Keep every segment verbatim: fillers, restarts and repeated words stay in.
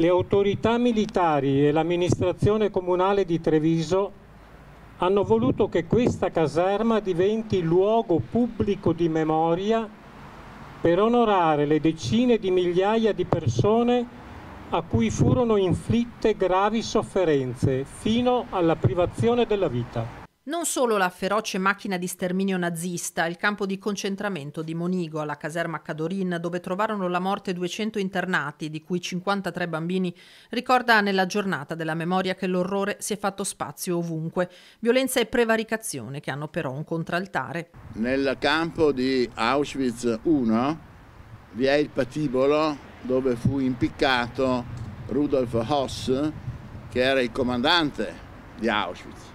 le autorità militari e l'amministrazione comunale di Treviso hanno voluto che questa caserma diventi luogo pubblico di memoria per onorare le decine di migliaia di persone a cui furono inflitte gravi sofferenze fino alla privazione della vita. Non solo la feroce macchina di sterminio nazista, il campo di concentramento di Monigo alla caserma Cadorin, dove trovarono la morte duecento internati, di cui cinquantatré bambini, ricorda nella giornata della memoria che l'orrore si è fatto spazio ovunque. Violenza e prevaricazione che hanno però un contraltare. Nel campo di Auschwitz uno vi è il patibolo dove fu impiccato Rudolf Hoss, che era il comandante di Auschwitz.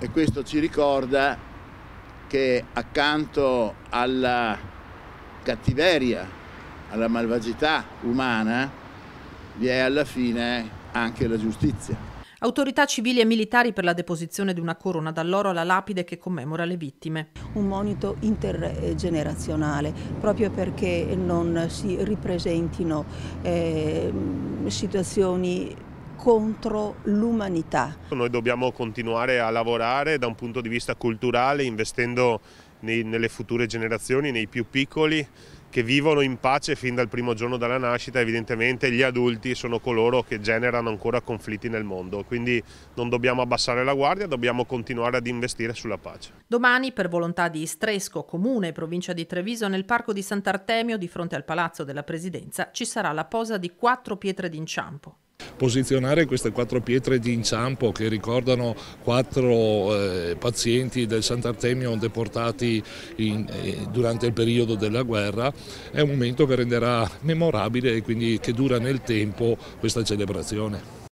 E questo ci ricorda che accanto alla cattiveria, alla malvagità umana, vi è alla fine anche la giustizia. Autorità civili e militari per la deposizione di una corona d'alloro alla lapide che commemora le vittime. Un monito intergenerazionale, proprio perché non si ripresentino eh, situazioni contro l'umanità. Noi dobbiamo continuare a lavorare da un punto di vista culturale, investendo nei, nelle future generazioni, nei più piccoli, che vivono in pace fin dal primo giorno dalla nascita. Evidentemente gli adulti sono coloro che generano ancora conflitti nel mondo, quindi non dobbiamo abbassare la guardia, dobbiamo continuare ad investire sulla pace. Domani, per volontà di Istresco, comune e provincia di Treviso, nel parco di Sant'Artemio, di fronte al palazzo della Presidenza, ci sarà la posa di quattro pietre d'inciampo. Posizionare queste quattro pietre di inciampo che ricordano quattro eh, pazienti del Sant'Artemio deportati in, eh, durante il periodo della guerra è un momento che renderà memorabile e quindi che dura nel tempo questa celebrazione.